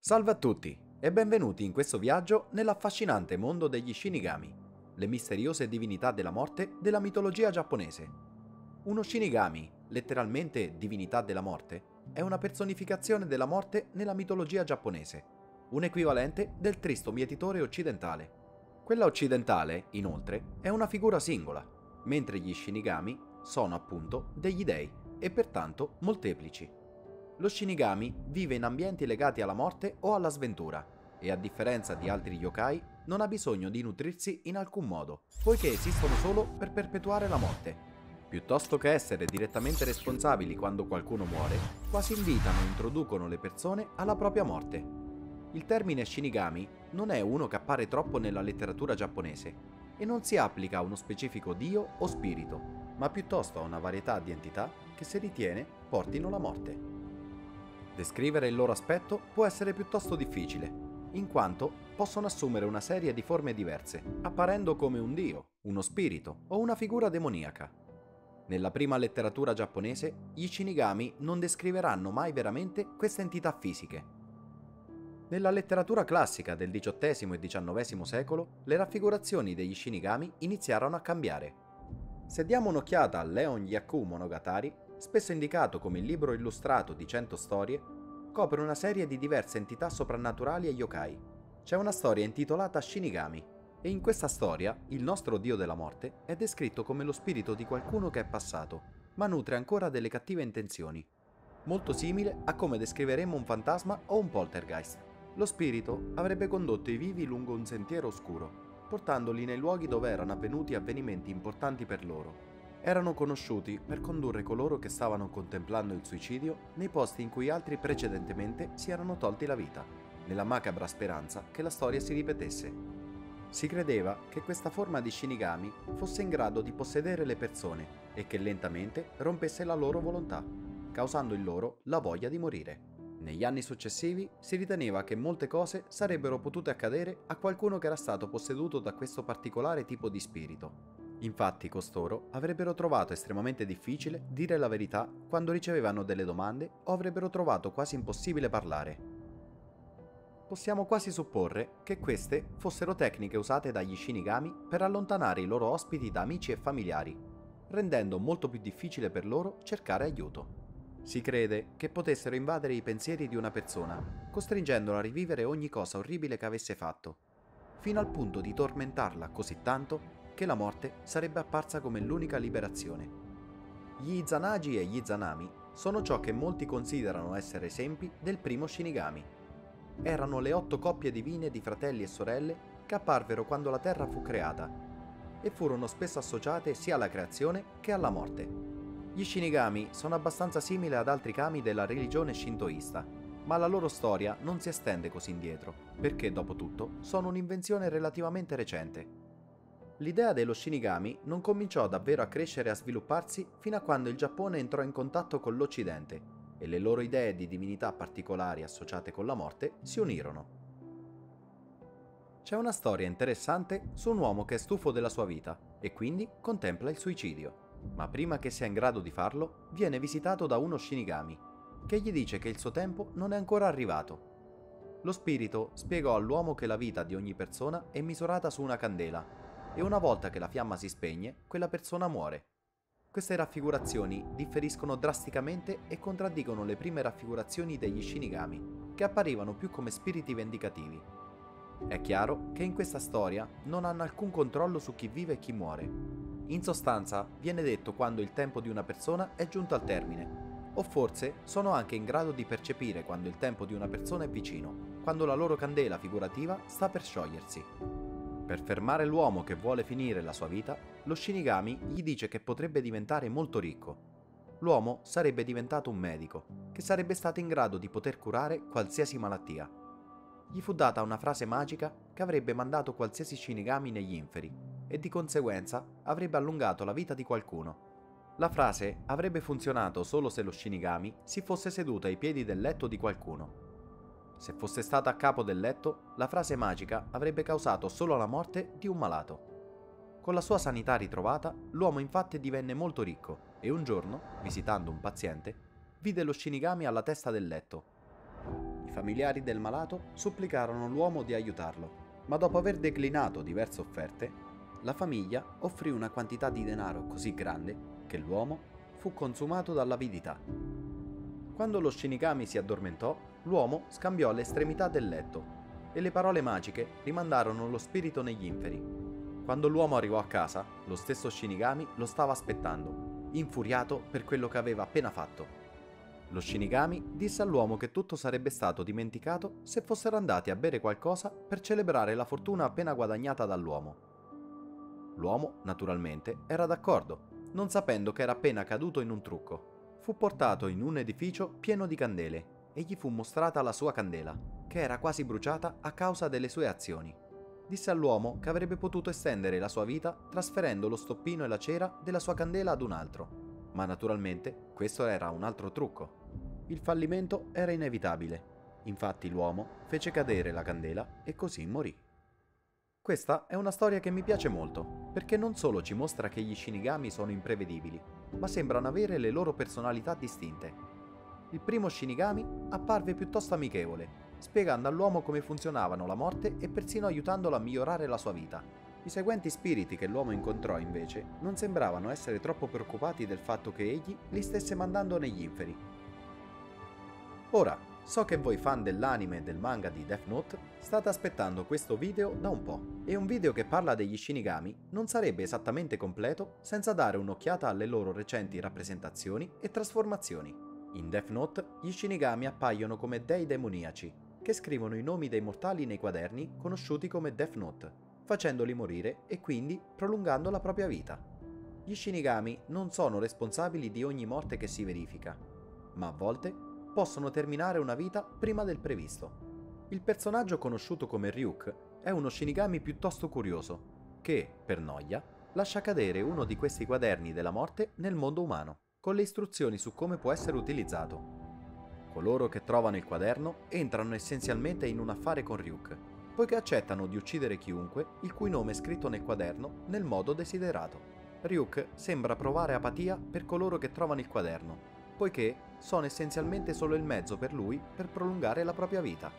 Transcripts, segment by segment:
Salve a tutti e benvenuti in questo viaggio nell'affascinante mondo degli Shinigami, le misteriose divinità della morte della mitologia giapponese. Uno Shinigami, letteralmente divinità della morte, è una personificazione della morte nella mitologia giapponese, un equivalente del tristo mietitore occidentale. Quella occidentale, inoltre, è una figura singola, mentre gli Shinigami sono appunto degli dei e pertanto molteplici. Lo Shinigami vive in ambienti legati alla morte o alla sventura e a differenza di altri yokai non ha bisogno di nutrirsi in alcun modo, poiché esistono solo per perpetuare la morte. Piuttosto che essere direttamente responsabili quando qualcuno muore, quasi invitano e introducono le persone alla propria morte. Il termine Shinigami non è uno che appare troppo nella letteratura giapponese e non si applica a uno specifico dio o spirito, ma piuttosto a una varietà di entità che si ritiene portino la morte. Descrivere il loro aspetto può essere piuttosto difficile, in quanto possono assumere una serie di forme diverse, apparendo come un dio, uno spirito o una figura demoniaca. Nella prima letteratura giapponese, gli Shinigami non descriveranno mai veramente queste entità fisiche. Nella letteratura classica del XVIII e XIX secolo, le raffigurazioni degli Shinigami iniziarono a cambiare. Se diamo un'occhiata al Konjaku Monogatari, spesso indicato come il libro illustrato di 100 storie, copre una serie di diverse entità soprannaturali e yokai. C'è una storia intitolata Shinigami, e in questa storia il nostro dio della morte è descritto come lo spirito di qualcuno che è passato, ma nutre ancora delle cattive intenzioni. Molto simile a come descriveremmo un fantasma o un poltergeist. Lo spirito avrebbe condotto i vivi lungo un sentiero oscuro, portandoli nei luoghi dove erano avvenuti avvenimenti importanti per loro. Erano conosciuti per condurre coloro che stavano contemplando il suicidio nei posti in cui altri precedentemente si erano tolti la vita, nella macabra speranza che la storia si ripetesse. Si credeva che questa forma di Shinigami fosse in grado di possedere le persone e che lentamente rompesse la loro volontà, causando in loro la voglia di morire. Negli anni successivi si riteneva che molte cose sarebbero potute accadere a qualcuno che era stato posseduto da questo particolare tipo di spirito. Infatti costoro avrebbero trovato estremamente difficile dire la verità quando ricevevano delle domande o avrebbero trovato quasi impossibile parlare. Possiamo quasi supporre che queste fossero tecniche usate dagli Shinigami per allontanare i loro ospiti da amici e familiari, rendendo molto più difficile per loro cercare aiuto. Si crede che potessero invadere i pensieri di una persona, costringendola a rivivere ogni cosa orribile che avesse fatto, fino al punto di tormentarla così tanto che la morte sarebbe apparsa come l'unica liberazione. Gli Izanagi e gli Izanami sono ciò che molti considerano essere esempi del primo Shinigami. Erano le 8 coppie divine di fratelli e sorelle che apparvero quando la Terra fu creata e furono spesso associate sia alla creazione che alla morte. Gli Shinigami sono abbastanza simili ad altri kami della religione shintoista, ma la loro storia non si estende così indietro, perché dopo tutto sono un'invenzione relativamente recente. L'idea dello Shinigami non cominciò davvero a crescere e a svilupparsi fino a quando il Giappone entrò in contatto con l'Occidente e le loro idee di divinità particolari associate con la morte si unirono. C'è una storia interessante su un uomo che è stufo della sua vita e quindi contempla il suicidio, ma prima che sia in grado di farlo viene visitato da uno Shinigami che gli dice che il suo tempo non è ancora arrivato. Lo spirito spiegò all'uomo che la vita di ogni persona è misurata su una candela e una volta che la fiamma si spegne, quella persona muore. Queste raffigurazioni differiscono drasticamente e contraddicono le prime raffigurazioni degli Shinigami, che apparivano più come spiriti vendicativi. È chiaro che in questa storia non hanno alcun controllo su chi vive e chi muore. In sostanza, viene detto quando il tempo di una persona è giunto al termine, o forse sono anche in grado di percepire quando il tempo di una persona è vicino, quando la loro candela figurativa sta per sciogliersi. Per fermare l'uomo che vuole finire la sua vita, lo Shinigami gli dice che potrebbe diventare molto ricco. L'uomo sarebbe diventato un medico, che sarebbe stato in grado di poter curare qualsiasi malattia. Gli fu data una frase magica che avrebbe mandato qualsiasi Shinigami negli inferi e di conseguenza avrebbe allungato la vita di qualcuno. La frase avrebbe funzionato solo se lo Shinigami si fosse seduto ai piedi del letto di qualcuno. Se fosse stata a capo del letto, la frase magica avrebbe causato solo la morte di un malato. Con la sua sanità ritrovata, l'uomo infatti divenne molto ricco e un giorno, visitando un paziente, vide lo Shinigami alla testa del letto. familiari del malato supplicarono l'uomo di aiutarlo, ma dopo aver declinato diverse offerte, la famiglia offrì una quantità di denaro così grande che l'uomo fu consumato dall'avidità. Quando lo Shinigami si addormentò, l'uomo scambiò l'estremità del letto e le parole magiche rimandarono lo spirito negli inferi. Quando l'uomo arrivò a casa, lo stesso Shinigami lo stava aspettando, infuriato per quello che aveva appena fatto. Lo Shinigami disse all'uomo che tutto sarebbe stato dimenticato se fossero andati a bere qualcosa per celebrare la fortuna appena guadagnata dall'uomo. L'uomo, naturalmente, era d'accordo, non sapendo che era appena caduto in un trucco. Fu portato in un edificio pieno di candele e gli fu mostrata la sua candela, che era quasi bruciata a causa delle sue azioni. Disse all'uomo che avrebbe potuto estendere la sua vita trasferendo lo stoppino e la cera della sua candela ad un altro. Ma naturalmente questo era un altro trucco. Il fallimento era inevitabile. Infatti l'uomo fece cadere la candela e così morì. Questa è una storia che mi piace molto, perché non solo ci mostra che gli Shinigami sono imprevedibili, ma sembrano avere le loro personalità distinte. Il primo Shinigami apparve piuttosto amichevole, spiegando all'uomo come funzionavano la morte e persino aiutandolo a migliorare la sua vita. I seguenti spiriti che l'uomo incontrò, invece, non sembravano essere troppo preoccupati del fatto che egli li stesse mandando negli inferi. Ora, so che voi fan dell'anime e del manga di Death Note state aspettando questo video da un po', e un video che parla degli Shinigami non sarebbe esattamente completo senza dare un'occhiata alle loro recenti rappresentazioni e trasformazioni. In Death Note, gli Shinigami appaiono come dei demoniaci, che scrivono i nomi dei mortali nei quaderni conosciuti come Death Note, facendoli morire e quindi prolungando la propria vita. Gli Shinigami non sono responsabili di ogni morte che si verifica, ma a volte possono terminare una vita prima del previsto. Il personaggio conosciuto come Ryuk è uno Shinigami piuttosto curioso, che, per noia, lascia cadere uno di questi quaderni della morte nel mondo umano, con le istruzioni su come può essere utilizzato. Coloro che trovano il quaderno entrano essenzialmente in un affare con Ryuk, poiché accettano di uccidere chiunque il cui nome è scritto nel quaderno nel modo desiderato. Ryuk sembra provare apatia per coloro che trovano il quaderno, poiché sono essenzialmente solo il mezzo per lui per prolungare la propria vita,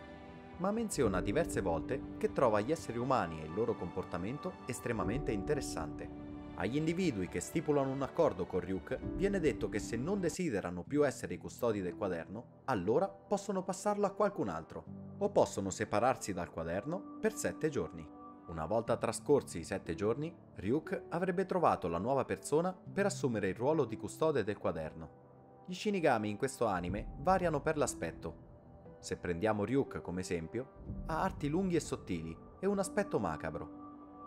ma menziona diverse volte che trova gli esseri umani e il loro comportamento estremamente interessante. Agli individui che stipulano un accordo con Ryuk viene detto che se non desiderano più essere i custodi del quaderno, allora possono passarlo a qualcun altro, o possono separarsi dal quaderno per 7 giorni. Una volta trascorsi i 7 giorni, Ryuk avrebbe trovato la nuova persona per assumere il ruolo di custode del quaderno. Gli Shinigami in questo anime variano per l'aspetto. Se prendiamo Ryuk come esempio, ha arti lunghi e sottili e un aspetto macabro.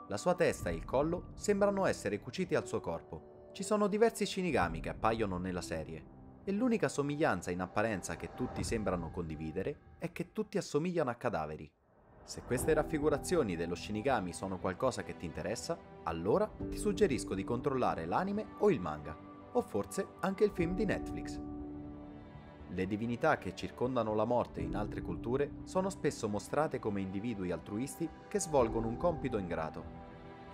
La sua testa e il collo sembrano essere cuciti al suo corpo. Ci sono diversi Shinigami che appaiono nella serie, e l'unica somiglianza in apparenza che tutti sembrano condividere è che tutti assomigliano a cadaveri. Se queste raffigurazioni dello Shinigami sono qualcosa che ti interessa, allora ti suggerisco di controllare l'anime o il manga, o forse anche il film di Netflix. Le divinità che circondano la morte in altre culture sono spesso mostrate come individui altruisti che svolgono un compito ingrato.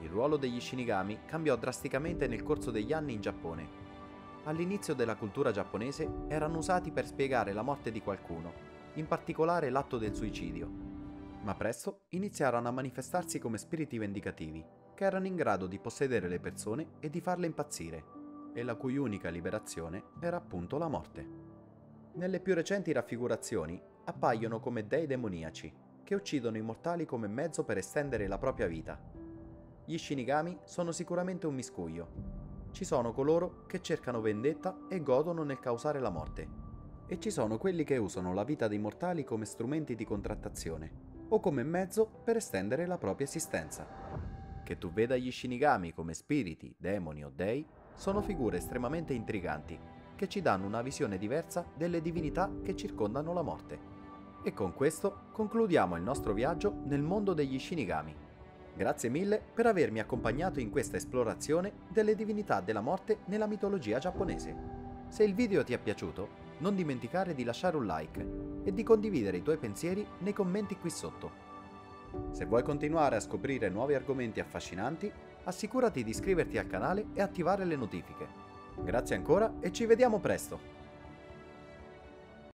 Il ruolo degli Shinigami cambiò drasticamente nel corso degli anni in Giappone. All'inizio della cultura giapponese erano usati per spiegare la morte di qualcuno, in particolare l'atto del suicidio, ma presto iniziarono a manifestarsi come spiriti vendicativi, che erano in grado di possedere le persone e di farle impazzire, e la cui unica liberazione era appunto la morte. Nelle più recenti raffigurazioni appaiono come dei demoniaci, che uccidono i mortali come mezzo per estendere la propria vita. Gli Shinigami sono sicuramente un miscuglio. Ci sono coloro che cercano vendetta e godono nel causare la morte, e ci sono quelli che usano la vita dei mortali come strumenti di contrattazione, o come mezzo per estendere la propria esistenza. Che tu veda gli Shinigami come spiriti, demoni o dei, sono figure estremamente intriganti, che ci danno una visione diversa delle divinità che circondano la morte. E con questo concludiamo il nostro viaggio nel mondo degli Shinigami. Grazie mille per avermi accompagnato in questa esplorazione delle divinità della morte nella mitologia giapponese. Se il video ti è piaciuto, non dimenticare di lasciare un like e di condividere i tuoi pensieri nei commenti qui sotto. Se vuoi continuare a scoprire nuovi argomenti affascinanti, assicurati di iscriverti al canale e attivare le notifiche. Grazie ancora e ci vediamo presto!